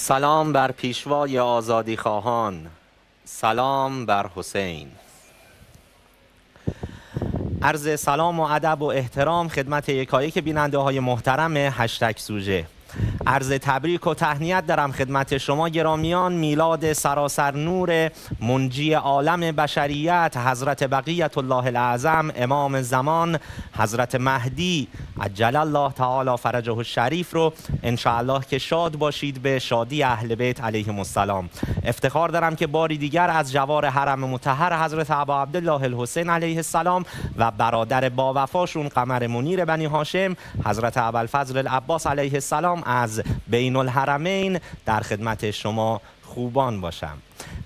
سلام بر پیشوای آزادی خواهان، سلام بر حسین. عرض سلام و ادب و احترام خدمت یکایک بیننده های محترم هشتگ سوژه. عرض تبریک و تهنیت دارم خدمت شما گرامیان. میلاد سراسر نور منجی عالم بشریت حضرت بقیة الله الاعظم امام زمان حضرت مهدی عجل الله تعالی فرجه الشریف رو انشاءالله که شاد باشید به شادی اهل بیت علیهم السلام. افتخار دارم که باری دیگر از جوار حرم مطهر حضرت ابا عبدالله الحسین علیه السلام و برادر باوفاشون قمر منیر بنی هاشم حضرت ابوالفضل العباس علیه السلام از بین الحرمین در خدمت شما خوبان باشم.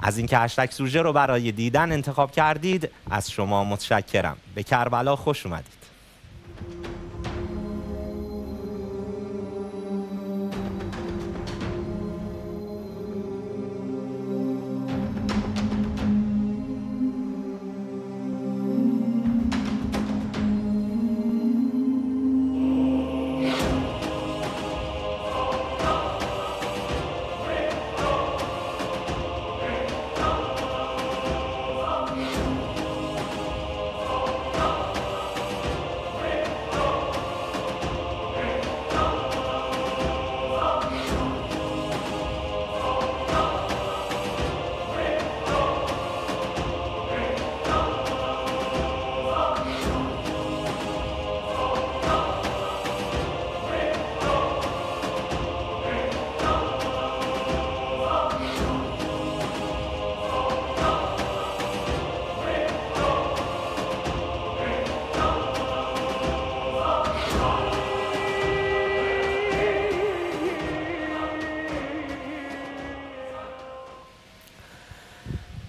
از اینکه هشتگ سوژه رو برای دیدن انتخاب کردید از شما متشکرم. به کربلا خوش اومدید.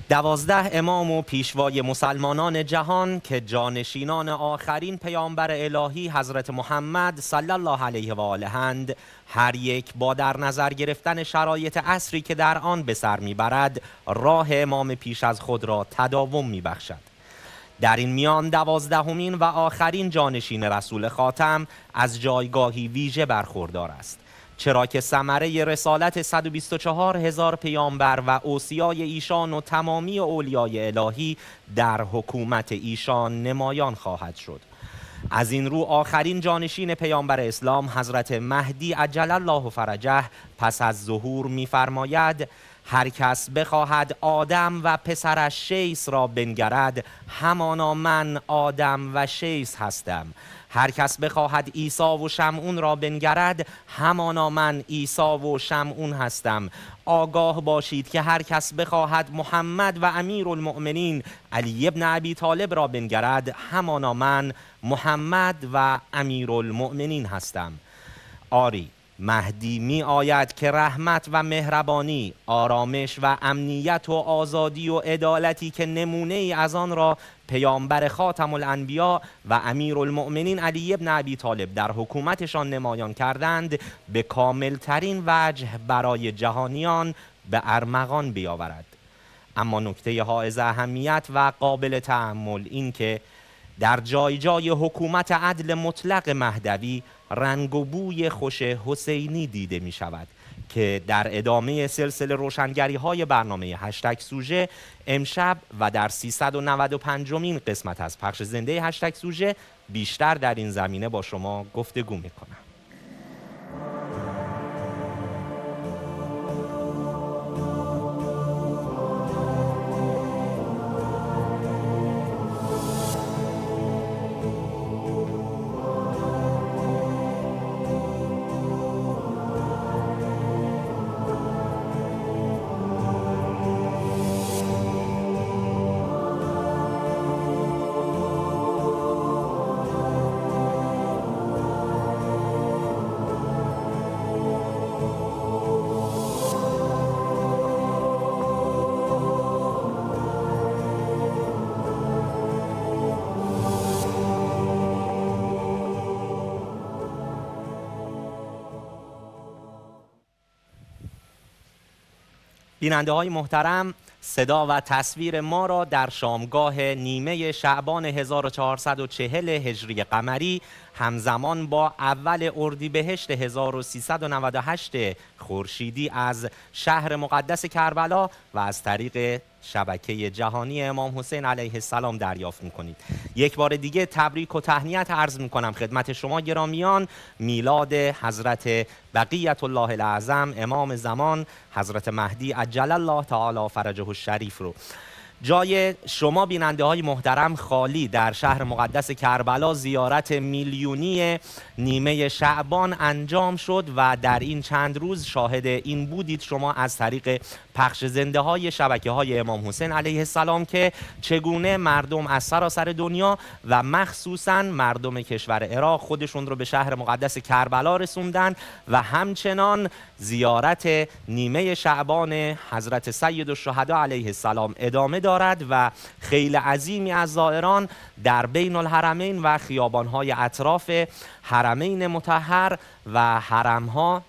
دوازده امام و پیشوای مسلمانان جهان که جانشینان آخرین پیامبر الهی حضرت محمد صلی الله علیه و آله اند، هر یک با در نظر گرفتن شرایط عصری که در آن به سر میبرد راه امام پیش از خود را تداوم میبخشد. در این میان دوازدهمین و آخرین جانشین رسول خاتم از جایگاهی ویژه برخوردار است، چرا که ثمره رسالت 124 هزار پیامبر و اوصیای ایشان و تمامی اولیای الهی در حکومت ایشان نمایان خواهد شد. از این رو آخرین جانشین پیامبر اسلام حضرت مهدی عجل الله فرجه پس از ظهور می‌فرماید: هر کس بخواهد آدم و پسرش شیث را بنگرد، همانا من آدم و شیث هستم. هر کس بخواهد عیسی و شمعون را بنگرد، همانا من عیسی و شمعون هستم. آگاه باشید که هر کس بخواهد محمد و امیرالمؤمنین علی ابن ابی طالب را بنگرد، همانا من محمد و امیرالمؤمنین هستم. آری، مهدی می آید که رحمت و مهربانی، آرامش و امنیت و آزادی و عدالتی که نمونه ای از آن را پیامبر خاتم الانبیا و امیرالمؤمنین علی ابن ابی طالب در حکومتشان نمایان کردند، به کاملترین وجه برای جهانیان به ارمغان بیاورد. اما نکته حائز اهمیت و قابل تأمل این که در جای جای حکومت عدل مطلق مهدوی رنگ و بوی خوش حسینی دیده می شود که در ادامه سلسله روشنگری های برنامه هشتگ سوژه امشب و در 395مین قسمت از پخش زنده هشتگ سوژه بیشتر در این زمینه با شما گفتگو می کنم. بیننده های محترم، صدا و تصویر ما را در شامگاه نیمه شعبان 1440 هجری قمری همزمان با اول اردیبهشت 1398 خورشیدی از شهر مقدس کربلا و از طریق شبکه جهانی امام حسین علیه السلام دریافت می‌کنید. یک بار دیگه تبریک و تهنیت عرض می‌کنم خدمت شما گرامیان. میلاد حضرت بقیة الله الاعظم امام زمان حضرت مهدی عجل الله تعالی فرجه الشریف رو جای شما بیننده های محترم خالی در شهر مقدس کربلا زیارت میلیونی نیمه شعبان انجام شد و در این چند روز شاهد این بودید شما از طریق پخش زنده های شبکه های امام حسین علیه السلام که چگونه مردم از سراسر دنیا و مخصوصا مردم کشور عراق خودشون رو به شهر مقدس کربلا رسوندن و همچنان زیارت نیمه شعبان حضرت سیدالشهدا علیه السلام ادامه دارد و خیلی عظیمی از زائران در بین الحرمین و خیابان‌های اطراف حرمین مطهر و حرم‌ها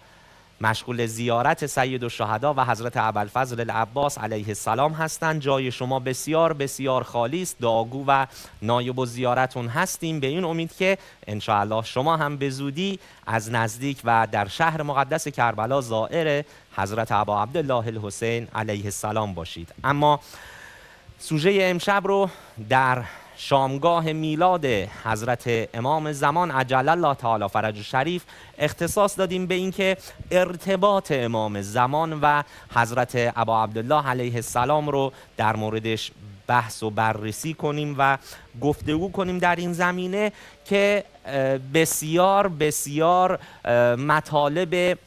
مشغول زیارت سیدالشهدا و حضرت ابوالفضل العباس علیه السلام هستند. جای شما بسیار بسیار خالی است. دعاگو و نایب و زیارتون هستیم به این امید که انشاءالله شما هم به زودی از نزدیک و در شهر مقدس کربلا زائر حضرت ابا عبدالله الحسین علیه السلام باشید. اما سوژه امشب رو در شامگاه میلاد حضرت امام زمان عجل الله تعالی فرجه شریف اختصاص دادیم به اینکه ارتباط امام زمان و حضرت ابا عبدالله علیه السلام رو در موردش بحث و بررسی کنیم و گفتگو کنیم در این زمینه که بسیار بسیار مطالب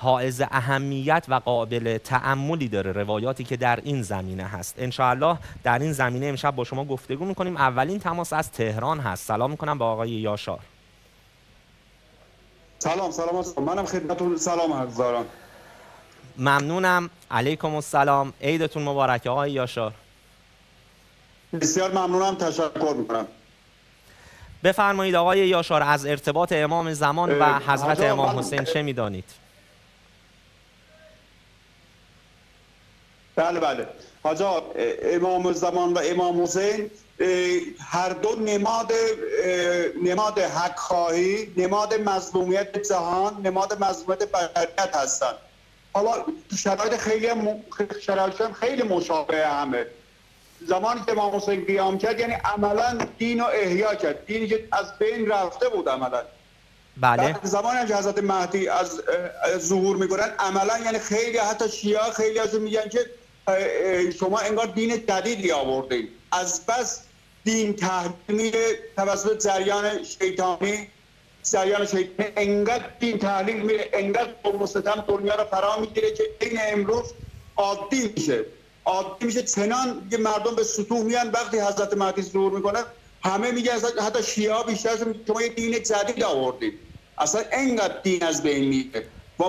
حائز اهمیت و قابل تأملی داره روایاتی که در این زمینه هست. انشاءالله در این زمینه امشب با شما گفتگو میکنیم. اولین تماس از تهران هست. سلام میکنم به آقای یاشار. سلام. منم خدمتتون سلام عرض دارم. ممنونم. علیکم السلام. عیدتون مبارک آقای یاشار. بسیار ممنونم. تشکر میکنم. بفرمایید آقای یاشار، از ارتباط امام زمان و حضرت امام حسین چه میدانید؟ بله. حاجا امام زمان و امام حسین هر دو نماد حق خواهی، نماد مظلومیت جهان، نماد مظلومیت بشریت هستند. حالا شرایطشون خیلی مشابه همه. زمانی که امام حسین قیام کرد یعنی عملا دین رو احیا کرد، دینی که از بین رفته بود عملا. بله. زمانی که حضرت مهدی از ظهور میکنن عملا یعنی خیلی حتی شیعه خیلی ازشون میگن که شما انگار دین جدیدی آوردید. از بس دین تحریم توسط جریان شیطانی انقدر دین تحریم میره، انقدر مستتم دنیا رو فرا میگیره که دین امروز عادی میشه چنان که مردم به سطوح میان. وقتی حضرت مهدی ظهور میکنه همه میگن، حتی شیعه بیشترشون، شما یه دین جدید آوردید. اصلا انقدر دین از بین میره.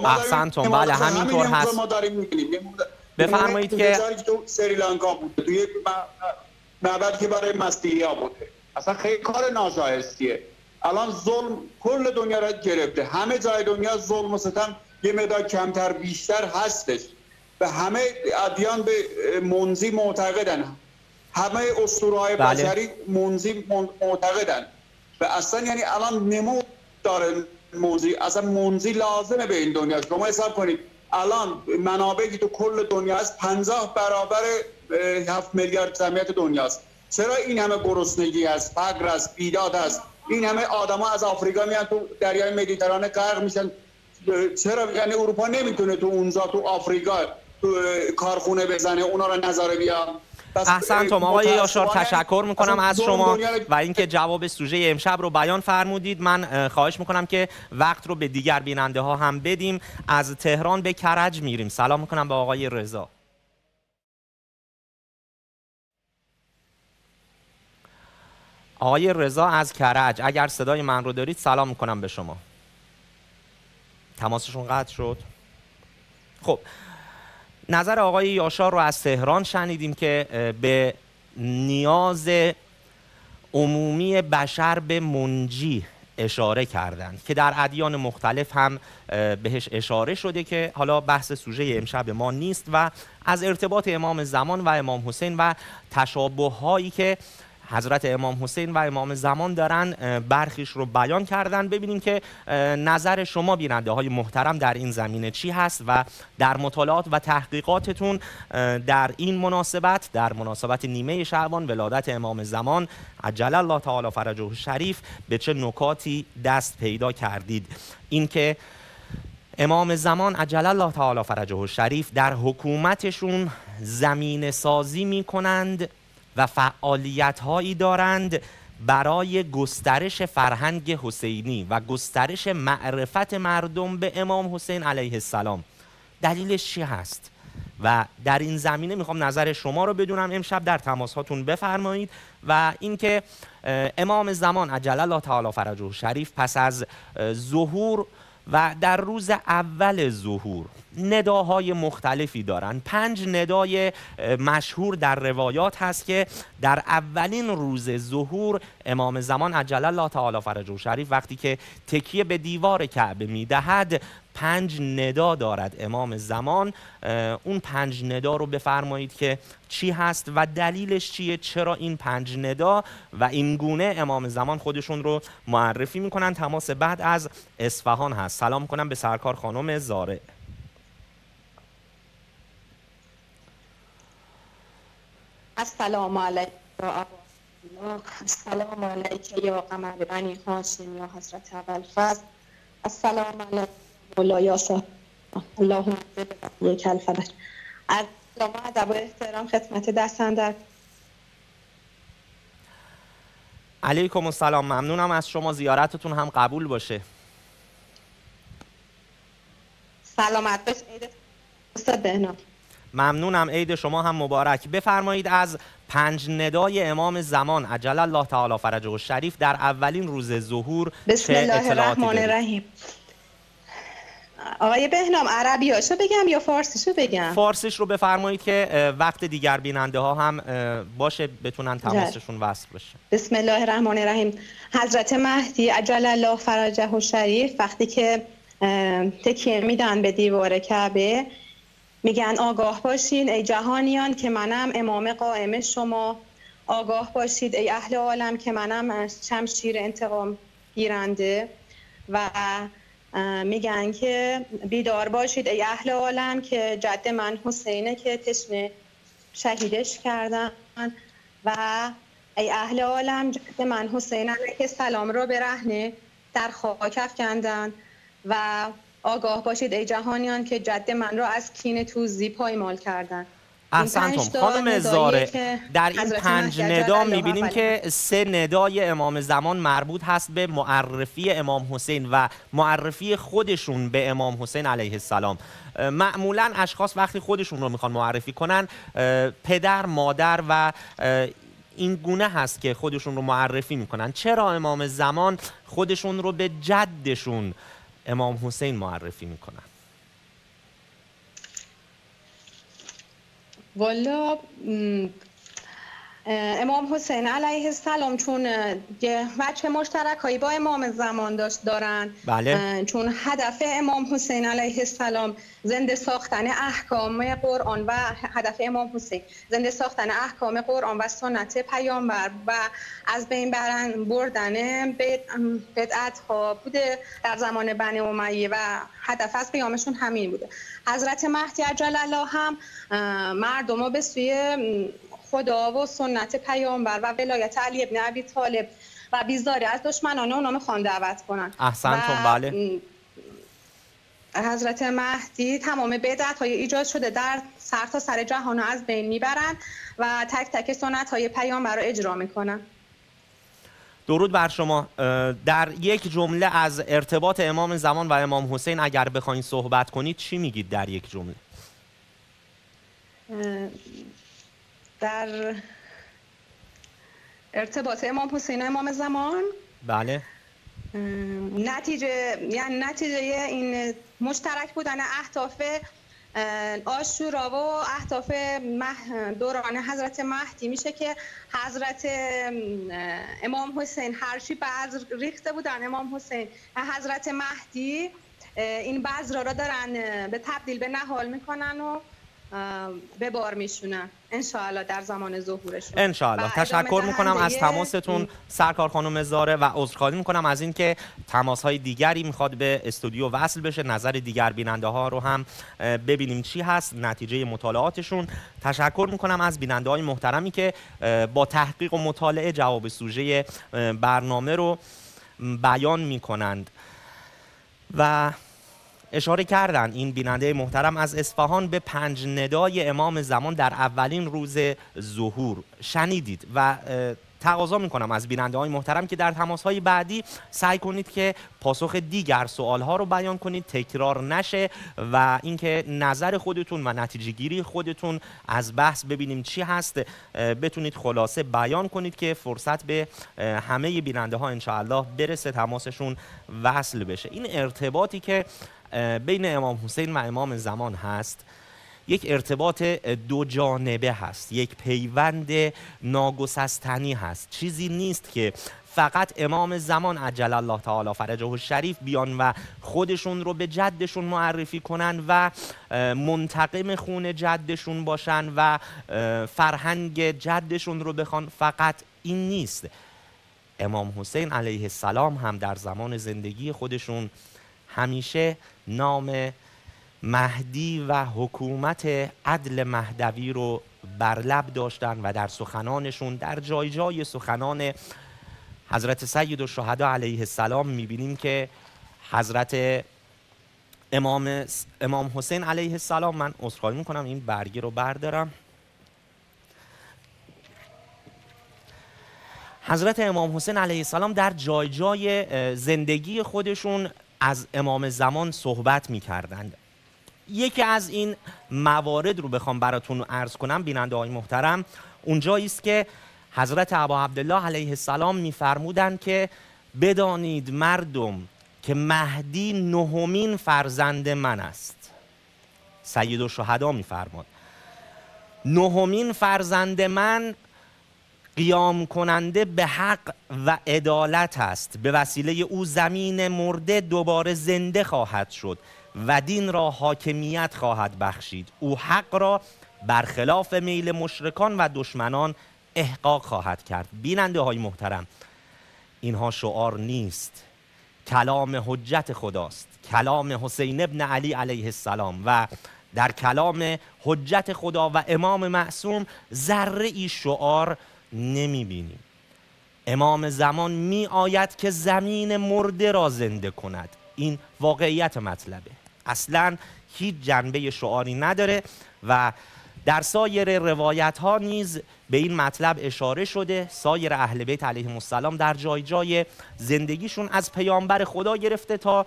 احسنتون. بله همینطور هست. ما داریم میبینیم. بفرمایید که تو سریلانکا بوده، توی معبد که برای مسیحی‌ها بوده، اصلا خیلی کار ناشایستیه. الان ظلم کل دنیا را گرفته، همه جای دنیا ظلم و ستم یه مقدار کمتر بیشتر هستش و همه ادیان به منزی معتقدن، همه اسطوره‌های بشری منزی معتقدن و اصلا یعنی الان نمو داره منزی، اصلا منزی لازمه به این دنیا. شما حساب کنید الان منابعی که تو کل دنیا هست 50 برابر 7 میلیارد جمعیت دنیا است. چرا این همه گرسنگی است، فقر است، بیداد است؟ این همه آدما از آفریقا میان تو دریای مدیترانه غرق میشن. چرا یعنی اروپا نمیتونه تو اونجا تو آفریقا تو کارخونه بزنه، اونا رو نظاره بیام؟ احسنتم آقای یاشار، تشکر میکنم از شما و اینکه جواب سوژه امشب رو بیان فرمودید. من خواهش میکنم که وقت رو به دیگر بیننده ها هم بدیم. از تهران به کرج میریم. سلام میکنم به آقای رضا. آقای رضا از کرج، اگر صدای من رو دارید سلام میکنم به شما. تماسشون قطع شد. خب نظر آقای یاشار رو از تهران شنیدیم که به نیاز عمومی بشر به منجی اشاره کردند که در ادیان مختلف هم بهش اشاره شده، که حالا بحث سوژه امشب ما نیست، و از ارتباط امام زمان و امام حسین و تشابه‌هایی که حضرت امام حسین و امام زمان دارن برخیش رو بیان کردن. ببینیم که نظر شما بیننده های محترم در این زمینه چی هست و در مطالعات و تحقیقاتتون در این مناسبت، در مناسبت نیمه شعبان ولادت امام زمان عجل الله تعالی فرجه الشریف، به چه نکاتی دست پیدا کردید. اینکه امام زمان عجل الله تعالی فرجه الشریف در حکومتشون زمین سازی می کنند و فعالیت هایی دارند برای گسترش فرهنگ حسینی و گسترش معرفت مردم به امام حسین علیه السلام. دلیلش چی هست؟ و در این زمینه میخوام نظر شما رو بدونم امشب، در تماس هاتون بفرمایید. و اینکه امام زمان عجل الله تعالی فرجه الشریف پس از ظهور و در روز اول ظهور نداهای مختلفی دارند. 5 ندای مشهور در روایات هست که در اولین روز ظهور امام زمان عجل الله تعالی فرجه الشریف وقتی که تکیه به دیوار کعبه میدهد 5 ندا دارد امام زمان. اون 5 ندا رو بفرمایید که چی هست و دلیلش چیه، چرا این 5 ندا و این گونه امام زمان خودشون رو معرفی میکنن. تماس بعد از اصفهان هست. سلام کنم به سرکار خانم زاره. السلام علیکم یا قمر بنی هاشم یا حضرت ابوالفضل. السلام علیکم مولایا صاحب اللهم یک الفبر. از سلام ادب و احترام خدمت دستن در علیکم السلام. ممنونم از شما، زیارتتون هم قبول باشه. سلامت باش. عید استاد بهنام. ممنونم، عید شما هم مبارک. بفرمایید از 5 ندای امام زمان عجل الله تعالی فرجه الشریف در اولین روز ظهور بسم الله الرحمن الرحیم. آقای بهنام عربیاشو بگم یا فارسیشو بگم؟ فارسیش رو بفرمایید که وقت دیگر بیننده ها هم باشه بتونن تماسشون وصل بشه. بسم الله الرحمن الرحیم. حضرت مهدی عجل الله فرجه الشریف وقتی که تکیه میدن به دیوار کعبه میگن آگاه باشین ای جهانیان که منم امام قائم شما، آگاه باشید ای اهل عالم که منم شمشیر انتقام گیرنده، و میگن که بیدار باشید ای اهل عالم که جد من حسینه که تشنه شهیدش کردن، و ای اهل عالم جد من حسینه که سلام رو برهنه در خاک افکندن، و آگاه باشید ای جهانیان که جد من را از کین توزی پایمال کردن. احسنتم خانم زاره. در این 5 ندا میبینیم که 3 ندای امام زمان مربوط هست به معرفی امام حسین و معرفی خودشون به امام حسین علیه السلام. معمولا اشخاص وقتی خودشون رو میخوان معرفی کنن، پدر، مادر و این گونه هست که خودشون رو معرفی میکنن. چرا امام زمان خودشون رو به جدشون امام حسین معرفی میکنن؟ والا امام حسین علیه السلام چون وجه مشترکایی با امام زمان دارن. بله. چون هدف امام حسین علیه السلام زنده ساختن احکام قرآن و هدف امام حسین زنده ساختن احکام قرآن و سنت پیامبر و از بین بردن بدعت ها بوده در زمان بنی امیه، و هدف از قیامشون همین بوده. حضرت مهدی عجل الله هم مردم رو به سوی خدا و سنت پیامبر و ولایت علی ابن ابی طالب و بیزاری از دشمنان اونا میخوان دعوت کنن. احسنتون. بله. حضرت مهدی تمام بدعت های ایجاد شده در سرتاسر جهان از بین میبرن و تک تک سنت های پیامبر رو اجرا میکنن. درود بر شما. در یک جمله از ارتباط امام زمان و امام حسین اگر بخواید صحبت کنید چی میگید در یک جمله؟ در ارتباط امام حسین و امام زمان؟ بله. نتیجه این مشترک بودن اهداف آشورا و اهداف دوران حضرت مهدی میشه که حضرت امام حسین هرچی بذر ریخته بودن، امام حسین حضرت مهدی این بذرا را دارن به تبدیل به نهال میکنن و به بار میشونن انشاءالله در زمان ظهورشون. انشاءالله تشکر میکنم از تماستون سرکار خانم زاره و عذرخواهی میکنم از اینکه تماس های دیگری میخواد به استودیو وصل بشه، نظر دیگر بیننده ها رو هم ببینیم چی هست نتیجه مطالعاتشون. تشکر میکنم از بیننده های محترمی که با تحقیق و مطالعه جواب سوژه برنامه رو بیان میکنند و اشاره کردن این بیننده محترم از اصفهان به 5 ندای امام زمان در اولین روز ظهور شنیدید و تقاضا میکنم از بیننده های محترم که در تماس های بعدی سعی کنید که پاسخ دیگر سوال ها رو بیان کنید، تکرار نشه و اینکه نظر خودتون و نتیجه گیری خودتون از بحث ببینیم چی هست بتونید خلاصه بیان کنید که فرصت به همه بیننده ها انشاءالله برسه، تماسشون وصل بشه. این ارتباطی که بین امام حسین و امام زمان هست یک ارتباط دو جانبه هست، یک پیوند ناگسستنی هست، چیزی نیست که فقط امام زمان عجل الله تعالی فرجه الشریف بیان و خودشون رو به جدشون معرفی کنن و منتقم خون جدشون باشن و فرهنگ جدشون رو بخوان، فقط این نیست. امام حسین علیه السلام هم در زمان زندگی خودشون همیشه نام مهدی و حکومت عدل مهدوی رو بر لب داشتن و در سخنانشون در جای جای سخنان حضرت سیدالشهدا علیه السلام می‌بینیم که حضرت امام حسین علیه السلام، من عذرخواهی می‌کنم این برگه رو بردارم، حضرت امام حسین علیه السلام در جای جای زندگی خودشون از امام زمان صحبت می‌کردند. یکی از این موارد رو بخوام براتون عرض کنم بیننده های محترم، اونجایی است که حضرت ابا عبدالله علیه السلام می‌فرمودند که بدانید مردم که مهدی 9مین فرزند من است. سیدالشهدا می‌فرماد 9مین فرزند من قیام کننده به حق و عدالت است، به وسیله او زمین مرده دوباره زنده خواهد شد و دین را حاکمیت خواهد بخشید، او حق را برخلاف میل مشرکان و دشمنان احقاق خواهد کرد. بیننده های محترم، اینها شعار نیست، کلام حجت خداست، کلام حسین ابن علی علیه السلام و در کلام حجت خدا و امام معصوم ذره ای شعار نمی بینیم. امام زمان می آید که زمین مرده را زنده کند، این واقعیت مطلبه، اصلا هیچ جنبه شعاری نداره و در سایر روایت ها نیز به این مطلب اشاره شده. سایر اهل بیت علیهم السلام در جای جای زندگیشون از پیامبر خدا گرفته تا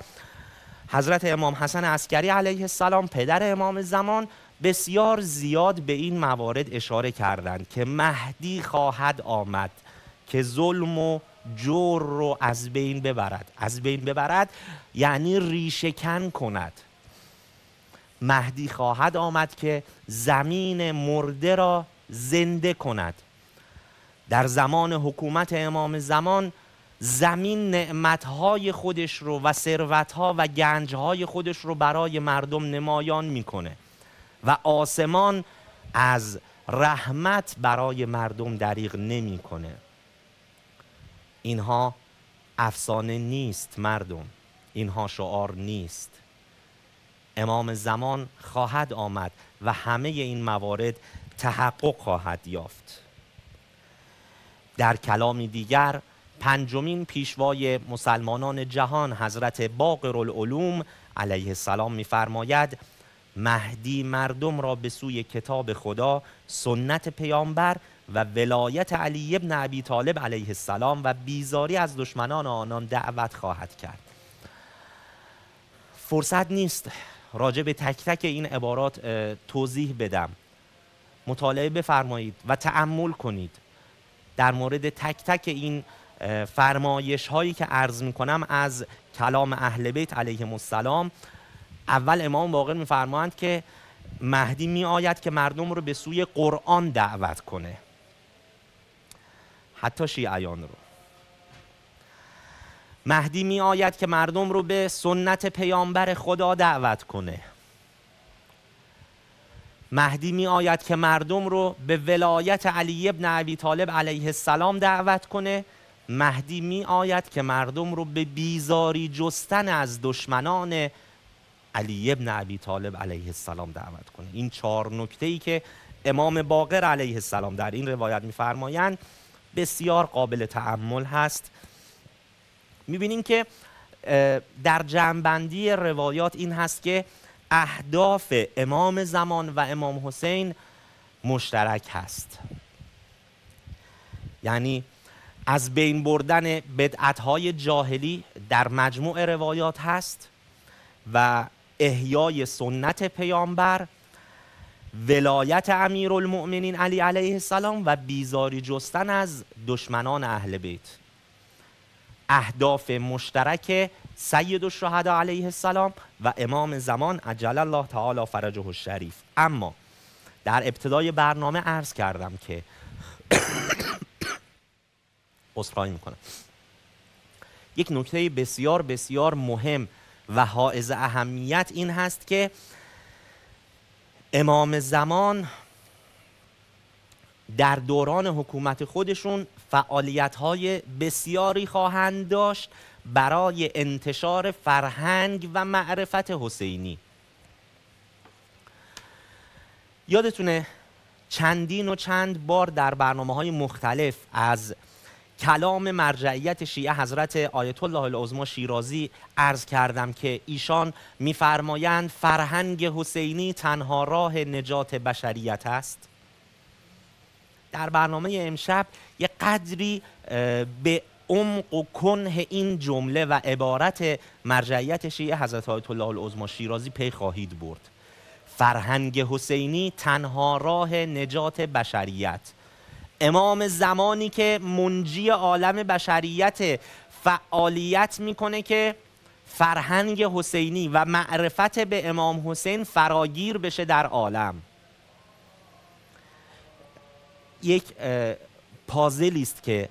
حضرت امام حسن عسکری علیه السلام پدر امام زمان بسیار زیاد به این موارد اشاره کردند که مهدی خواهد آمد که ظلم و جور رو از بین ببرد یعنی ریشه کن کند، مهدی خواهد آمد که زمین مرده را زنده کند. در زمان حکومت امام زمان زمین نعمتهای خودش رو و ثروتها و گنجهای خودش رو برای مردم نمایان میکنه و آسمان از رحمت برای مردم دریغ نمیکنه. اینها افسانه نیست مردم، اینها شعار نیست. امام زمان خواهد آمد و همه این موارد تحقق خواهد یافت. در کلامی دیگر 5مین پیشوای مسلمانان جهان حضرت باقر العلوم علیه السلام می‌فرماید مهدی مردم را به سوی کتاب خدا، سنت پیامبر و ولایت علی ابن ابی طالب علیه السلام و بیزاری از دشمنان آنان دعوت خواهد کرد. فرصت نیست راجع به تک تک این عبارات توضیح بدم، مطالعه بفرمایید و تأمل کنید در مورد تک تک این فرمایش هایی که عرض می کنم از کلام اهل بیت علیهم السلام. اول امام باقر می فرمایند که مهدی می آید که مردم رو به سوی قرآن دعوت کنه، حتی شیعیان رو. مهدی می آید که مردم رو به سنت پیامبر خدا دعوت کنه. مهدی می آید که مردم رو به ولایت علی ابن ابی طالب علیه السلام دعوت کنه. مهدی می آید که مردم رو به بیزاری جستن از دشمنان علی ابن ابی طالب علیه السلام دعوت کنه. این 4 نکته‌ای که امام باقر علیه السلام در این روایت می‌فرمایند بسیار قابل تأمل هست. می‌بینیم که در جمع‌بندی روایات این هست که اهداف امام زمان و امام حسین مشترک هست، یعنی از بین بردن بدعت‌های جاهلی در مجموع روایات هست و احیای سنت پیامبر، ولایت امیرالمؤمنین علی علیه السلام و بیزاری جستن از دشمنان اهل بیت. اهداف مشترک سیدالشهدا علیه السلام و امام زمان عجل الله تعالی فرجه الشریف. اما در ابتدای برنامه عرض کردم که عذرخواهی میکنم، یک نکته بسیار بسیار مهم و حائز اهمیت این هست که امام زمان در دوران حکومت خودشون فعالیت‌های بسیاری خواهند داشت برای انتشار فرهنگ و معرفت حسینی. یادتونه چندین و چند بار در برنامه‌های مختلف از کلام مرجعیت شیعه حضرت آیت الله العظمی شیرازی عرض کردم که ایشان می‌فرمایند فرهنگ حسینی تنها راه نجات بشریت است. در برنامه امشب یک قدری به عمق و کنه این جمله و عبارت مرجعیت شیعه حضرت آیت الله العظمی شیرازی پی خواهید برد. فرهنگ حسینی تنها راه نجات بشریت. امام زمانی که منجی عالم بشریت فعالیت میکنه که فرهنگ حسینی و معرفت به امام حسین فراگیر بشه در عالم. یک پازلی است که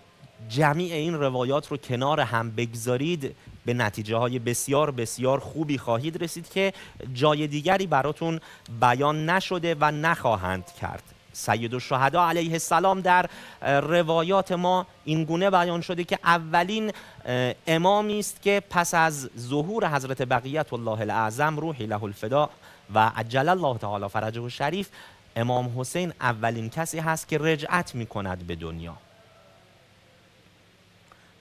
جمیع این روایات رو کنار هم بگذارید به نتیجه های بسیار بسیار خوبی خواهید رسید که جای دیگری براتون بیان نشده و نخواهند کرد. سیدالشهدا علیه السلام در روایات ما این گونه بیان شده که اولین امامی است که پس از ظهور حضرت بقیة الله الاعظم روحی له الفدا و عجل الله تعالی فرجه الشریف، امام حسین اولین کسی هست که رجعت می‌کند به دنیا.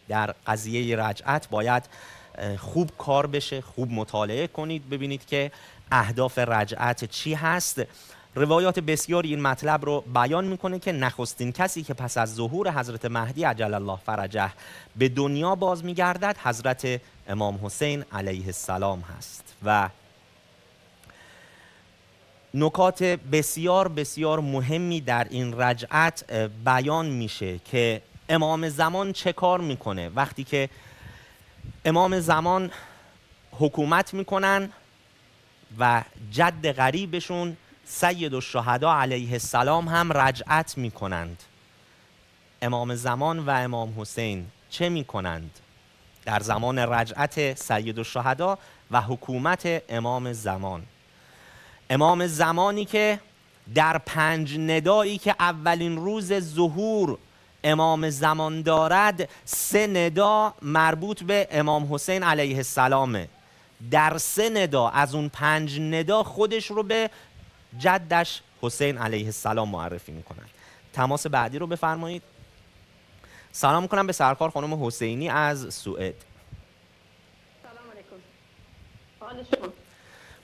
در قضیه رجعت باید خوب کار بشه، خوب مطالعه کنید ببینید که اهداف رجعت چی هست. روایات بسیاری این مطلب رو بیان میکنه که نخستین کسی که پس از ظهور حضرت مهدی عجل الله فرجه به دنیا باز میگردد حضرت امام حسین علیه السلام هست و نکات بسیار بسیار مهمی در این رجعت بیان میشه که امام زمان چه کار میکنه. وقتی که امام زمان حکومت میکنن و جد غریبشون سیدالشهدا علیه السلام هم رجعت می کنند، امام زمان و امام حسین چه می کنند در زمان رجعت سیدالشهدا و حکومت امام زمان؟ امام زمانی که در 5 ندایی که اولین روز ظهور امام زمان دارد 3 ندا مربوط به امام حسین علیه السلامه. در 3 ندا از اون 5 ندا خودش رو به جدش حسین علیه السلام معرفی میکنند. تماس بعدی رو بفرمایید. سلام میکنم به سرکار خانم حسینی از سوئد. سلام علیکم. حال شما؟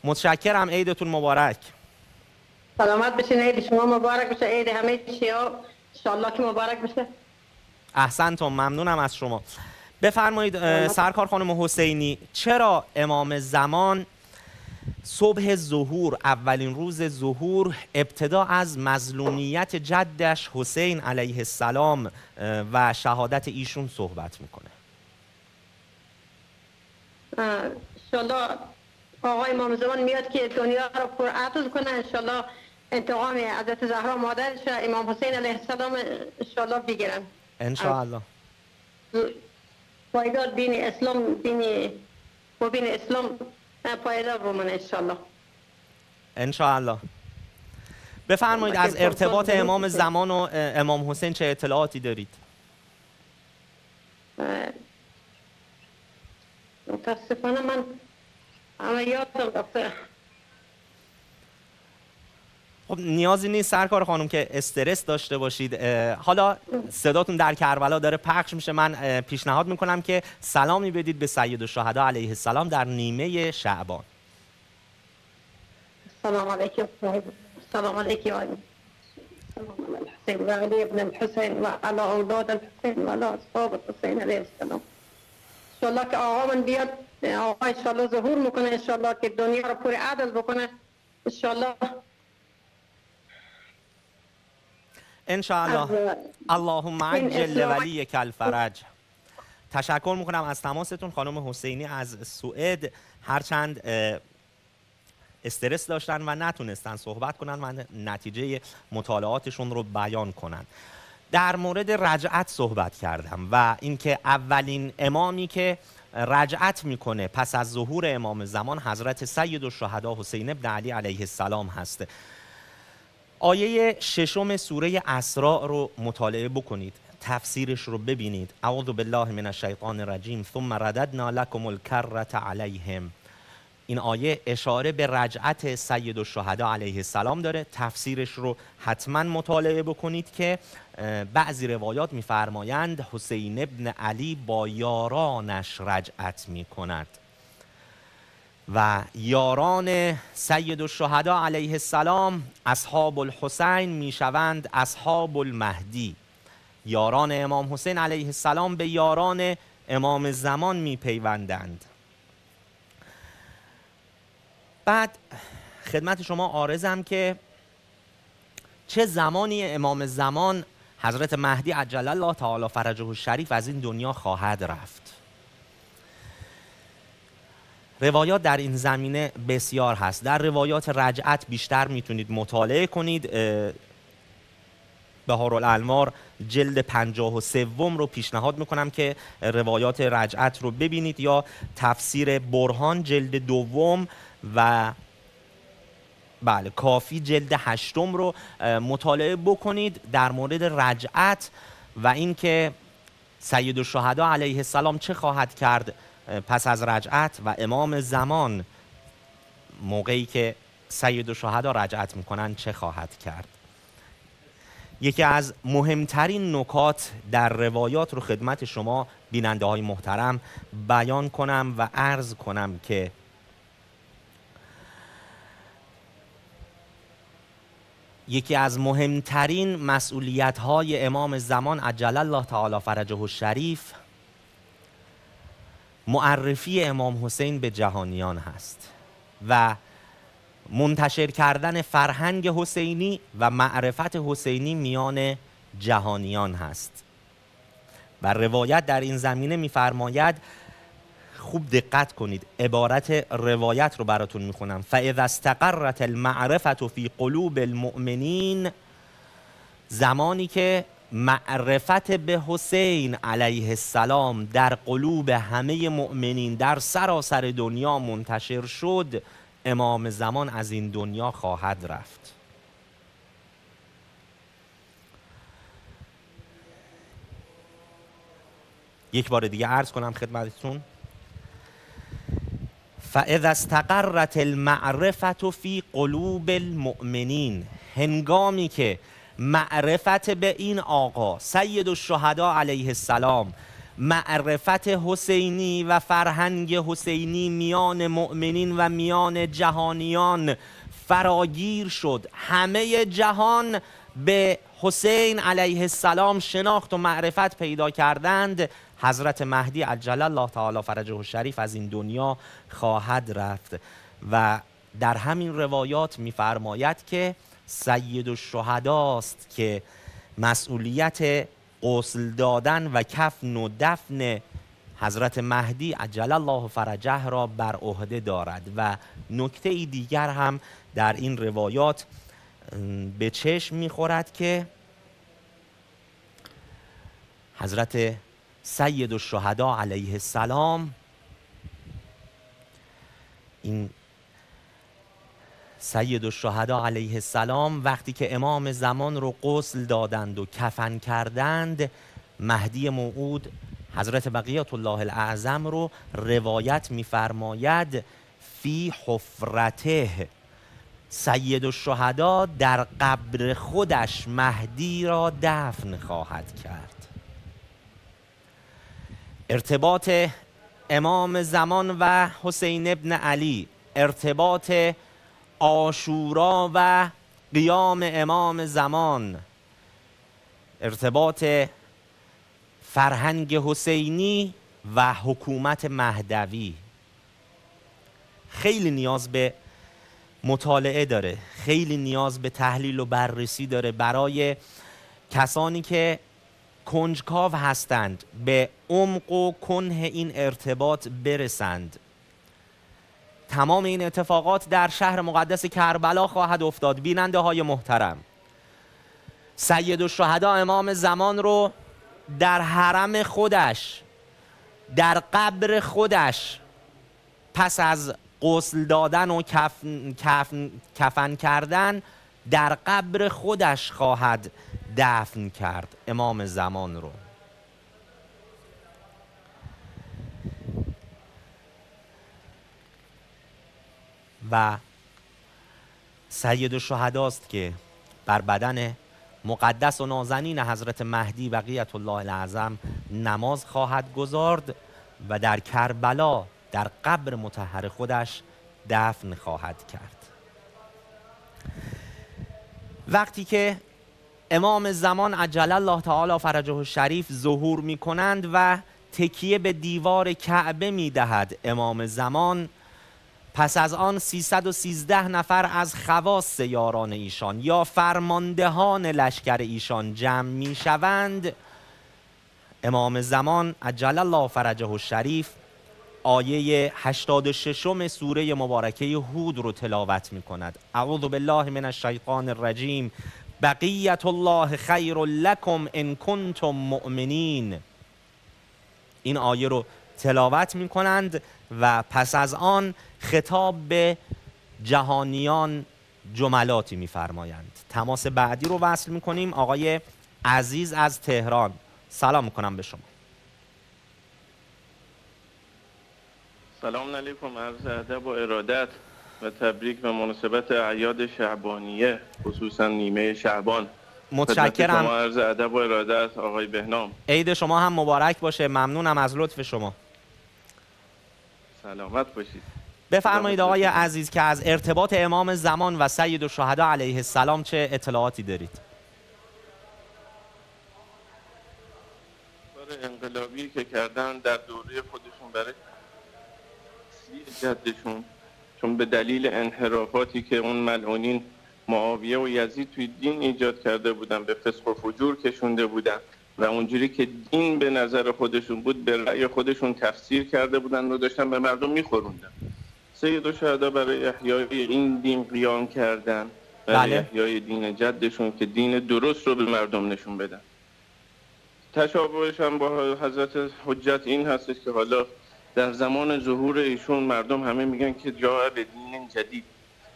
متشکرم. عیدتون مبارک. سلامت بشین. عید شما مبارک بشه. عید همه شیعه انشاءالله که مبارک بشه. احسنتم. ممنونم از شما. بفرمایید سرکار خانم حسینی، چرا امام زمان صبح ظهور، اولین روز ظهور، ابتدا از مظلومیت جدش حسین علیه السلام و شهادت ایشون صحبت میکنه؟ انشالله آقای امام زمان میاد که دنیا رو پر عطر کنه. انشالله انتقام حضرت زهرا مادرش امام حسین علیه السلام انشالله بگیرن. انشالله پایدار دین اسلام، دین و بین اسلام پایدار بمونه انشالله. انشالله. بفرمایید از ارتباط امام زمان و امام حسین چه اطلاعاتی دارید؟ متاسفانه من یادم رفته. خب نیازی نیست سرکار خانم که استرس داشته باشید. حالا صداتون در کربلا داره پخش میشه. من پیشنهاد میکنم که سلامی بدید به سیدالشهدا علیه السلام در نیمه شعبان. السلام علیکم. السلام عليك يا علي. السلام على الحسين وعلي ابن الحسين وعلى أولاد الحسين وعلى أصحاب الحسين عليه السلام. إن شاء الله كأعوام البيض أعوام إن شاء الله ظهور مكنة إن شاء الله كالدنيا ربوري عدل بكنة إن شاء الله. إن شاء الله. اللهم عجل لوليك الفرج. تشکر میکنم از تماستون. خانم حسینی از سوئد هرچند استرس داشتن و نتونستن صحبت کنن و نتیجه مطالعاتشون رو بیان کنن. در مورد رجعت صحبت کردم و اینکه اولین امامی که رجعت میکنه پس از ظهور امام زمان حضرت سیدالشهدا حسین ابن علی علیه السلام هست. آیه ششم سوره اسراء رو مطالعه بکنید، تفسیرش رو ببینید. اعوذ بالله من الشیطان الرجیم ثم رددنا لكم الكرة علیهم. این آیه اشاره به رجعت سیدالشهدا علیه السلام داره. تفسیرش رو حتما مطالعه بکنید که بعضی روایات می‌فرمایند حسین ابن علی با یارانش رجعت می‌کند و یاران سیدالشهدا علیه السلام اصحاب الحسین میشوند اصحاب المهدی. یاران امام حسین علیه السلام به یاران امام زمان می‌پیوندند. بعد خدمت شما عارضم که چه زمانی امام زمان حضرت مهدی عجل الله تعالی فرجه الشریف از این دنیا خواهد رفت. روایات در این زمینه بسیار هست. در روایات رجعت بیشتر میتونید مطالعه کنید. بهارالانوار جلد 53 رو پیشنهاد میکنم که روایات رجعت رو ببینید یا تفسیر برهان جلد دوم و بله کافی جلد 8 رو مطالعه بکنید در مورد رجعت و اینکه سیدالشهدا علیه السلام چه خواهد کرد پس از رجعت و امام زمان موقعی که سیدالشهدا رجعت میکنن چه خواهد کرد. یکی از مهمترین نکات در روایات رو خدمت شما بیننده های محترم بیان کنم و عرض کنم که یکی از مهمترین مسئولیت‌های امام زمان عجل الله تعالی فرجه الشریف معرفی امام حسین به جهانیان هست و منتشر کردن فرهنگ حسینی و معرفت حسینی میان جهانیان هست. و روایت در این زمینه می‌فرماید، خوب دقت کنید، عبارت روایت رو براتون میخونم. فاذا استقرت المعرفه فی قلوب المؤمنین، زمانی که معرفت به حسین علیه السلام در قلوب همه مؤمنین در سراسر دنیا منتشر شد، امام زمان از این دنیا خواهد رفت. یک بار دیگه عرض کنم خدمتتون، فاذا استقرت المعرفه فی قلوب المؤمنین، هنگامی که معرفت به این آقا سیدالشهدا علیه السلام، معرفت حسینی و فرهنگ حسینی میان مؤمنین و میان جهانیان فراگیر شد، همه جهان به حسین علیه السلام شناخت و معرفت پیدا کردند، حضرت مهدی عجل الله تعالی فرجه الشریف از این دنیا خواهد رفت. و در همین روایات می‌فرماید که سیدالشهدا است که مسئولیت غسل دادن و کفن و دفن حضرت مهدی عجل الله فرجه را بر عهده دارد و نکته دیگر هم در این روایات به چشم میخورد که حضرت سیدالشهدا علیه السلام، این سیدالشهدا علیه السلام وقتی که امام زمان رو غسل دادند و کفن کردند، مهدی موعود حضرت بقیة الله الاعظم رو روایت می‌فرماید فی حفرته، سیدالشهدا در قبر خودش مهدی را دفن خواهد کرد. ارتباط امام زمان و حسین ابن علی، ارتباط عاشورا و قیام امام زمان، ارتباط فرهنگ حسینی و حکومت مهدوی خیلی نیاز به مطالعه داره، خیلی نیاز به تحلیل و بررسی داره. برای کسانی که کنجکاو هستند به عمق و کنه این ارتباط برسند، تمام این اتفاقات در شهر مقدس کربلا خواهد افتاد. بیننده های محترم، سیدالشهدا امام زمان رو در حرم خودش، در قبر خودش، پس از غسل دادن و کفن کردن در قبر خودش خواهد دفن کرد. امام زمان رو و سیدالشهداست که بر بدن مقدس و نازنین حضرت مهدی بقیة الله الاعظم نماز خواهد گزارد و در کربلا در قبر مطهر خودش دفن خواهد کرد. وقتی که امام زمان عجل الله تعالی فرجه الشریف ظهور می کنند و تکیه به دیوار کعبه می دهد امام زمان، پس از آن 313 نفر از خواص یاران ایشان یا فرماندهان لشکر ایشان جمع می شوند. امام زمان عجل الله فرجه الشریف آیه 86 سوره مبارکه هود رو تلاوت می کند. اعوذ بالله من الشیطان الرجیم بقیة الله خیر لکم ان کنتم مؤمنین. این آیه رو تلاوت می کنند و پس از آن خطاب به جهانیان جملاتی می فرمایند. تماس بعدی رو وصل می کنیم. آقای عزیز از تهران، سلام می کنم به شما. سلام علیکم، عرض ادب و ارادت و تبریک به مناسبت اعیاد شعبانیه، خصوصا نیمه شعبان. متشکرم. شما عرض ادب و ارادت آقای بهنام. عید شما هم مبارک باشه. ممنونم از لطف شما. سلامت باشید. بفرمایید آقای عزیز که از ارتباط امام زمان و سیدالشهدا علیه السلام چه اطلاعاتی دارید؟ کار انقلابی که کردن در دوره خودشون برای جدشون، چون به دلیل انحرافاتی که اون ملعونین معاویه و یزید توی دین ایجاد کرده بودن، به فسق و فجور کشونده بودن و اونجوری که دین به نظر خودشون بود به رأی خودشون تفسیر کرده بودن رو داشتن به مردم میخوروندن. سیدالشهدا برای احیای این دین قیام کردن، برای احیای دین جدشون که دین درست رو به مردم نشون بدن. تشابهش هم با حضرت حجت این هستش که حالا در زمان ظهور ایشون مردم همه میگن که جاء به دین جدید،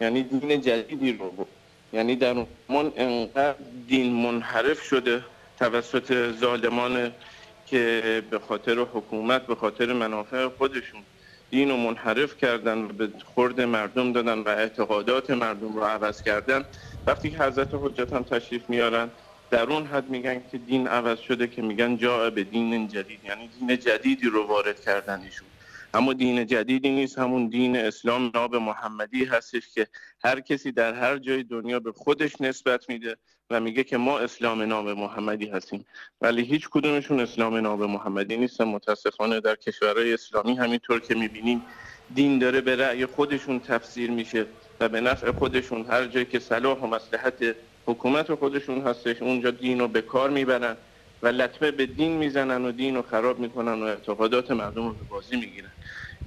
یعنی دین جدیدی رو بود. یعنی در اون انقدر دین منحرف شده توسط ظالمان که به خاطر حکومت، به خاطر منافع خودشون دین رو منحرف کردن و به خورد مردم دادن و اعتقادات مردم رو عوض کردن. وقتی که حضرت حجت هم تشریف میارن در اون حد میگن که دین عوض شده که میگن جاء به دین جدید، یعنی دین جدیدی رو وارد کردن ایشون. اما دین جدیدی نیست، همون دین اسلام ناب محمدی هستش که هر کسی در هر جای دنیا به خودش نسبت میده و میگه که ما اسلام ناب محمدی هستیم، ولی هیچ کدومشون اسلام ناب محمدی نیستن. متاسفانه در کشورهای اسلامی همینطور که میبینیم دین داره به رأی خودشون تفسیر میشه و به نفع خودشون. هر جایی که صلاح و مصلحت حکومت خودشون هستش اونجا دین رو به کار میبرن و لطمه به دین میزنن و دین رو خراب میکنن و اعتقادات مردم رو به بازی میگیرن.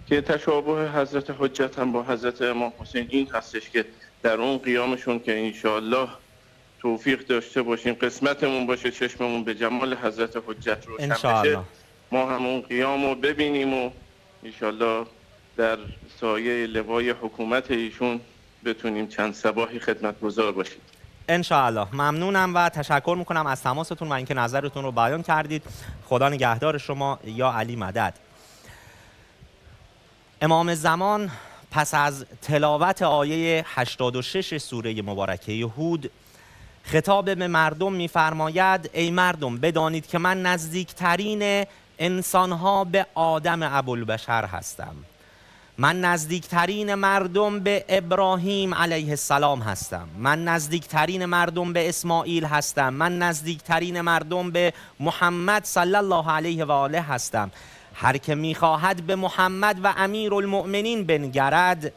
که تشابه حضرت حجت هم با حضرت امام حسین این هستش که در اون قیامشون که انشاءالله توفیق داشته باشیم، قسمتمون باشه چشممون به جمال حضرت حجت روشن بشه، ما همون قیام رو ببینیم و انشاءالله در سایه لوای حکومت ایشون بتونیم چند صباحی خدمتگزار باشیم انشاءالله. ممنونم و تشکر میکنم از تماستون و اینکه نظرتون رو بیان کردید. خدا نگهدار شما یا علی مدد. امام زمان پس از تلاوت آیه 86 سوره مبارکه هود خطاب به مردم میفرماید: ای مردم بدانید که من نزدیکترین انسانها به آدم ابوالبشر هستم، من نزدیکترین مردم به ابراهیم علیه السلام هستم، من نزدیکترین مردم به اسماعیل هستم، من نزدیکترین مردم به محمد صلی الله علیه و آله هستم. هر که میخواهد به محمد و امیرالمؤمنین بنگرد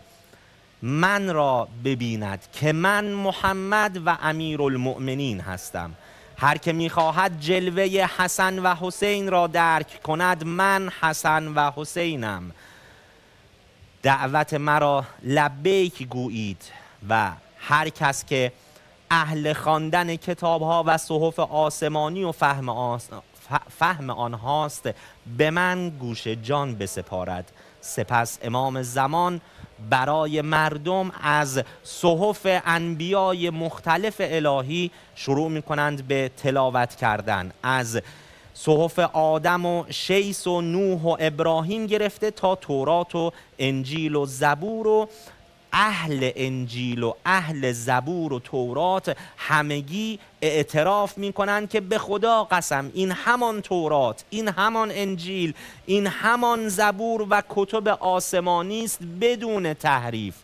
من را ببیند که من محمد و امیرالمؤمنین هستم. هر که میخواهد جلوه حسن و حسین را درک کند من حسن و حسینم. دعوت مرا لبیک گویید و هر کس که اهل خواندن کتابها و صحف آسمانی و فهم آنهاست به من گوش جان بسپارد. سپس امام زمان برای مردم از صحف انبیای مختلف الهی شروع می کنند به تلاوت کردن، از صحف آدم و شیث و نوح و ابراهیم گرفته تا تورات و انجیل و زبور و اهل انجیل و اهل زبور و تورات همگی اعتراف می کنند که به خدا قسم این همان تورات، این همان انجیل، این همان زبور و کتب آسمانی است بدون تحریف.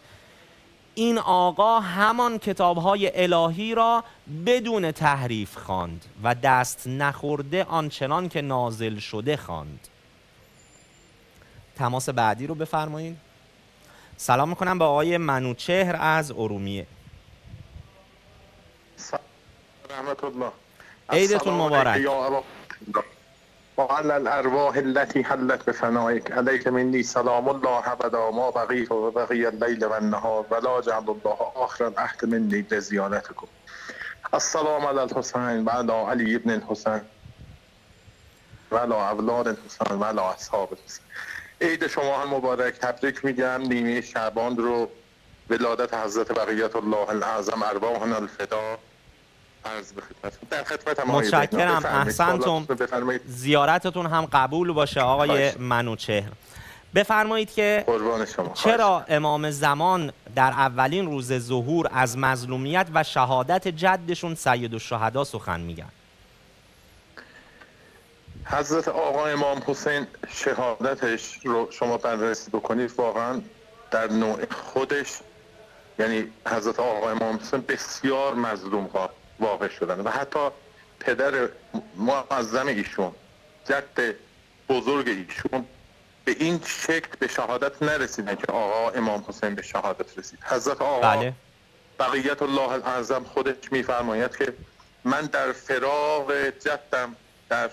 این آقا همان کتابهای الهی را بدون تحریف خواند و دست نخورده آنچنان که نازل شده خواند. تماس بعدی رو بفرمایید. سلام میکنم به آقای منوچهر از ارومیه. رحمت الله. عیدتون مبارک. وعلى الارواح التي حلت بفنائك عليك مني سلام الله ابدا ما بقيت وبقي الليل والنهار ولا جعل الله اخر عهد مني لزيارتكم. السلام على الحسين وعلى علي ابن الحسين وعلى اولاد الحسين وعلى اصحاب الحسين. عید شما هم مبارک. تبریک میگم. نیمه شعبان رو ولادت حضرت بقیة الله الاعظم ارواحنا الفدا عرض به خدمتتون. متشکرم. احسنتم. زیارتتون هم قبول باشه آقای منوچهر. بفرمایید که قربان شما. چرا امام زمان در اولین روز ظهور از مظلومیت و شهادت جدشون سیدالشهدا سخن میگن؟ حضرت آقا امام حسین شهادتش رو شما بررسی بکنید، واقعا در نوع خودش یعنی حضرت آقا امام حسین بسیار مظلوم واقع شدن و حتی پدر معظم ایشون، جد بزرگ ایشون به این شکل به شهادت نرسیدن که آقا امام حسین به شهادت رسید. حضرت آقا بله. بقیة الله الاعظم خودش میفرماید که من در فراق جدم، در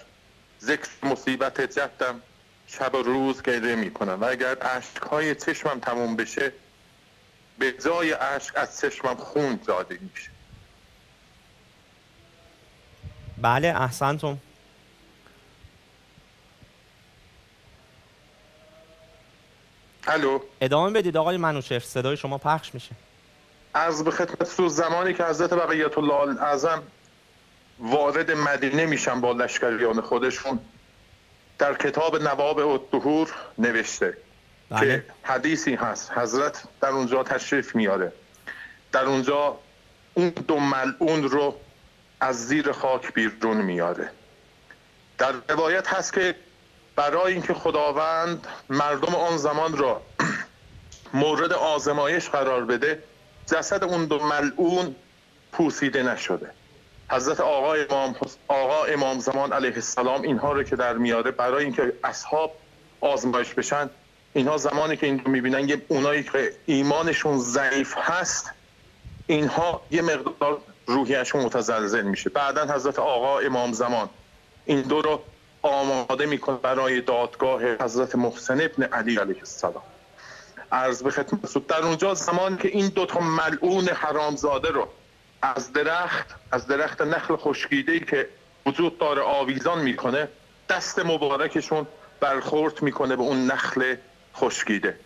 ذکر مصیبت جدم شب و روز گریه میکنم و اگر اشکهای چشمم تموم بشه به جای اشک از چشمم خون جاری میشه. بله احسنتم. الو ادامه بدید آقای منوچهر، صدای شما پخش میشه. عرض به خدمت روز زمانی که حضرت بقیة الله الاعظم وارد مدینه میشن با لشکریان خودشون، در کتاب نوابع الدهور نوشته بله. که حدیثی هست، حضرت در اونجا تشریف میاره، در اونجا اون دو ملعون رو از زیر خاک بیرون میاره. در روایت هست که برای اینکه خداوند مردم آن زمان را مورد آزمایش قرار بده جسد اون دو ملعون پوسیده نشده. حضرت آقا امام زمان علیه السلام اینها رو که در میاره برای اینکه اصحاب آزمایش بشن، اینها زمانی که این رو میبینن یه اونایی که ایمانشون ضعیف هست اینها یه مقدار روحیه‌شون متزلزل میشه. بعداً حضرت آقا امام زمان این دو رو آماده میکنه برای دادگاه حضرت محسن ابن علی علیه السلام. عرض به خدمتتون در اونجا زمان که این دو تا ملعون حرامزاده رو از درخت نخل خشکیده‌ای که وجود داره آویزان میکنه، دست مبارکشون برخورد میکنه به اون نخل خشکیده.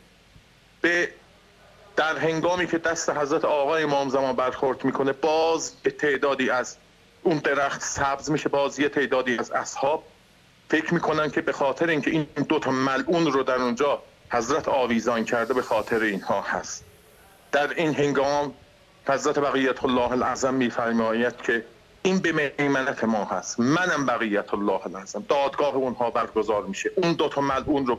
در هنگامی که دست حضرت آقای امام زمان برخورد میکنه، باز تعدادی از اون درخت سبز میشه، باز یه تعدادی از اصحاب فکر میکنن که به خاطر اینکه این دو تا ملعون رو در اونجا حضرت آویزان کرده، به خاطر اینها هست. در این هنگام حضرت بقیة الله الاعظم میفرماید که این به میمنت ما هست، منم بقیة الله الاعظم. دادگاه اونها برگزار میشه. اون دو تا ملعون رو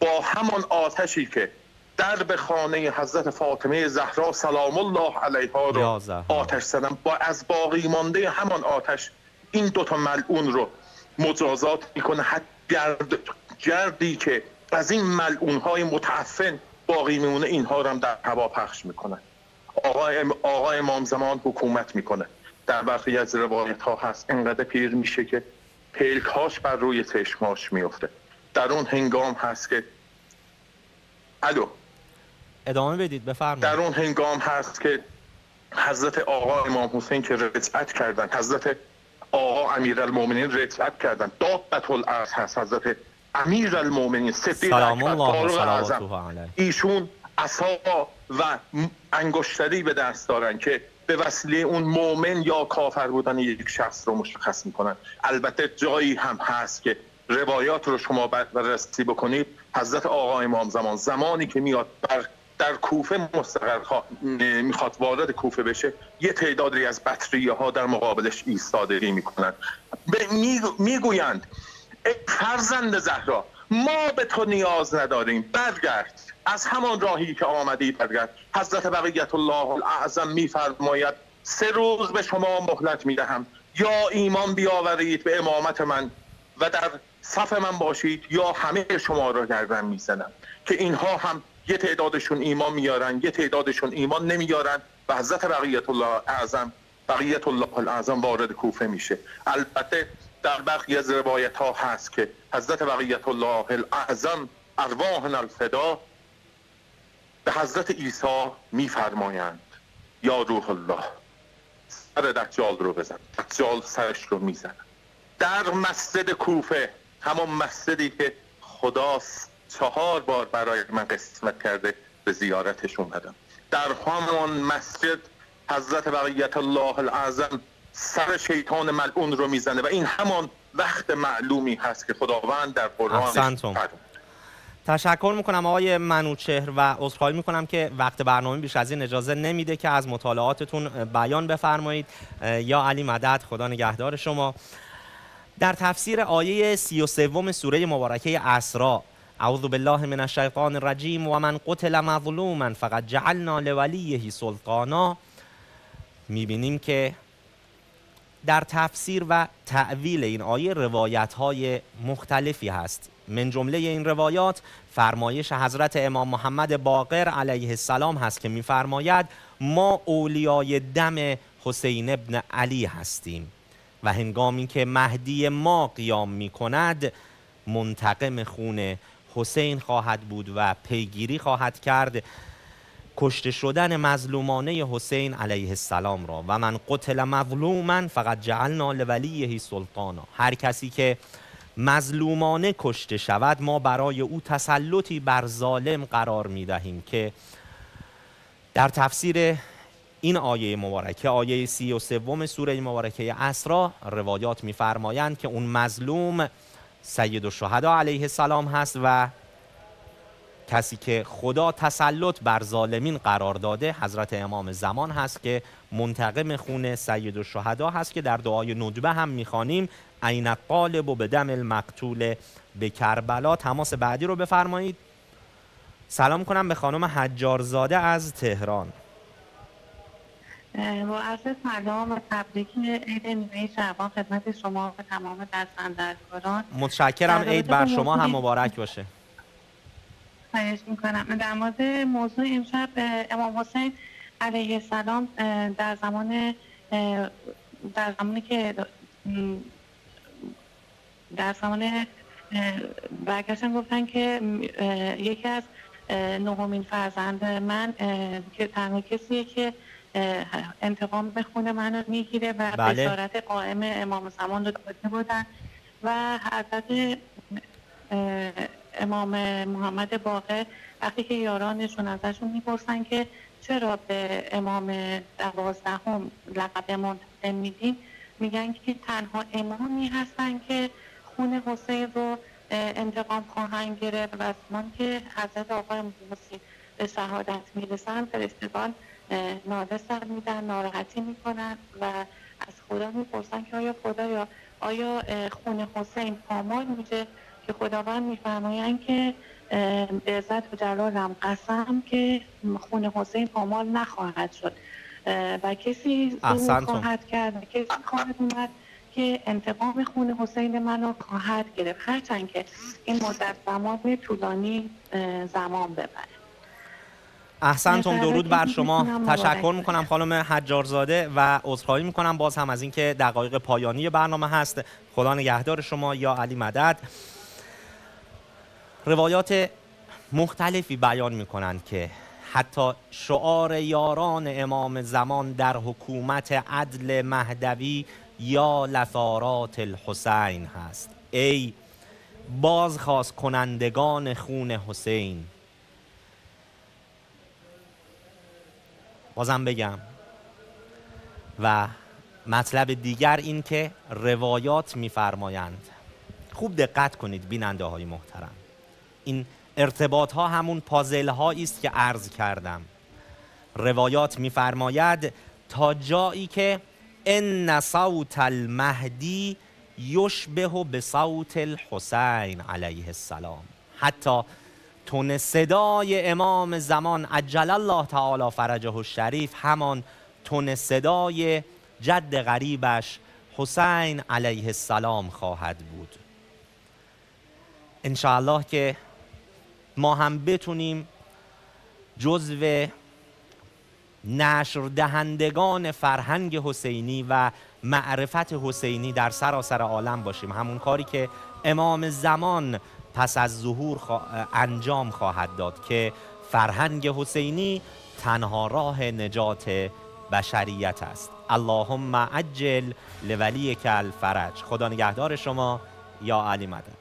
با همان آتشی که درب خانه حضرت فاطمه زهرا سلام الله علیها رو آتش زدن، با از باقی مانده همان آتش این دوتا ملعون رو مجازات میکنه. حتی گردی که از این ملعون های متعفن باقی میمونه، اینها رو هم در هوا پخش میکنن. آقای امام زمان حکومت میکنه. در برخی از روایت ها هست انقدر پیر میشه که پلک هاش بر روی چشماش میفته. در اون هنگام هست که ادامه بدید، بفرمایید. در اون هنگام هست که حضرت آقا امام حسین که رجعت کردن، حضرت آقا امیرالمؤمنین رجعت کردن، دابت الارض هست حضرت امیرالمؤمنین صدیق اکبر، ایشون عصا و انگشتری به دست دارن که به وسیله اون مؤمن یا کافر بودن یک شخص رو مشخص میکنن. البته جایی هم هست که روایات رو شما بررسی بکنید، حضرت آقا امام زمان زمانی که میاد در کوفه مستقر میخواد وارد کوفه بشه، یه تعدادی از بطریه ها در مقابلش ایستادگی میکنند. میگویند ای فرزند زهرا، ما به تو نیاز نداریم، برگرد از همان راهی که آمدی، برگرد. حضرت بقیة الله الاعظم میفرماید 3 روز به شما مهلت میدهم، یا ایمان بیاورید به امامت من و در صف من باشید، یا همه شما را گردن میزنم. که اینها هم یه تعدادشون ایمان میارن، یه تعدادشون ایمان نمیارن و حضرت بقیة الله اعظم وارد کوفه میشه. البته در برخی از روایت ها هست که حضرت بقیة الله الاعظم ارواحنا الفدا به حضرت عیسی میفرمایند یا روح الله سر دجال رو بزن. دجال سرش رو میزنه در مسجد کوفه، همون مسجدی که خدا 4 بار برای من قسمت کرده به زیارتش اومدم. در همان مسجد حضرت بقیة الله الاعظم سر شیطان ملعون رو میزنه و این همان وقت معلومی هست که خداوند در قرآن. تشکر میکنم آقای منوچهر و عذرخواهی میکنم که وقت برنامه بیش از این اجازه نمیده که از مطالعاتتون بیان بفرمایید. یا علی مدد، خدا نگهدار شما. در تفسیر آیه 33 سوره مبارکه اسراء، اعوذ بالله من الشیطان الرجیم و من قتل مظلوما فقد جعلنا لولیه سلطانا، میبینیم که در تفسیر و تأویل این آیه روایت های مختلفی هست. من جمله این روایات فرمایش حضرت امام محمد باقر علیه السلام هست که میفرماید ما اولیای دم حسین ابن علی هستیم و هنگامی که مهدی ما قیام می کند منتقم خون حسین خواهد بود و پیگیری خواهد کرد کشته شدن مظلومانه حسین علیه السلام را. و من قتل مظلوما فقد جعلنا لولیه سلطانا، هر کسی که مظلومانه کشته شود ما برای او تسلطی بر ظالم قرار می دهیم. که در تفسیر این آیه مبارکه، آیه 33 سوره مبارکه اسراء، روایات میفرمایند که اون مظلوم سیدالشهدا علیه السلام هست و کسی که خدا تسلط بر ظالمین قرار داده حضرت امام زمان هست که منتقم خون سیدالشهدا هست، که در دعای ندبه هم میخوانیم عین الطالب بدم المقتول به کربلا. تماس بعدی رو بفرمایید. سلام کنم به خانم حجارزاده از تهران. با عرض سلام و تبریک عید نیمه شعبان خدمت شما و تمام دست‌اندرکاران. متشکرم، عید بر شما هم مبارک باشه. خواهش میکنم. در مورد موضوع امشب، امام حسین علیه السلام در زمانی که در زمان برگشتن گفتن که یکی از نهمین فرزند من که تنها کسیه که انتقام به خون من رو میگیره و بشارت قائم امام زمان رو داده بودن و حضرت امام محمد باقر وقتی که یارانشون ازشون میپرسن که چرا به امام 12 لقب منتظم میدین، میگن که تنها امامی هستن که خون حسین رو انتقام خواهند گرفت و از من که حضرت آقای موسی به شهادت میرسن فرشتگان ناله سر میدن، ناراحتی میکنن و از خدا میپرسن که آیا خدایا آیا خون حسین پامال میشه که خداوند میفرمایند که به عزت و جلالم قسم که خون حسین پامال نخواهد شد و کسی زور خواهد کرد، کسی خواهد اومد که انتقام خون حسین منو خواهد گرفت، هرچند که این مدت زمان طولانی زمان ببره. احسنتم، درود بر شما. تشکر میکنم خانم حجارزاده و عذرخواهی میکنم باز هم از اینکه دقایق پایانی برنامه هست. خدا نگهدار شما یا علی مدد. روایات مختلفی بیان میکنند که حتی شعار یاران امام زمان در حکومت عدل مهدوی یا لثارات الحسین هست: ای بازخواست کنندگان خون حسین. بازم بگم و مطلب دیگر این که روایات می‌فرمایند، خوب دقت کنید بیننده های محترم، این ارتباط ها همون پازل هایی است که عرض کردم. روایات می‌فرماید تا جایی که ان صوت المهدی یشبه به صوت الحسین علیه السلام، حتی تون صدای امام زمان عجل الله تعالی فرجه الشریف همان تون صدای جد غریبش حسین علیه السلام خواهد بود. انشاءالله که ما هم بتونیم جزو نشر دهندگان فرهنگ حسینی و معرفت حسینی در سراسر عالم باشیم، همون کاری که امام زمان پس از ظهور انجام خواهد داد که فرهنگ حسینی تنها راه نجات بشریت است. اللهم عجل لولیک الفرج. خدا نگهدار شما یا علی مدد.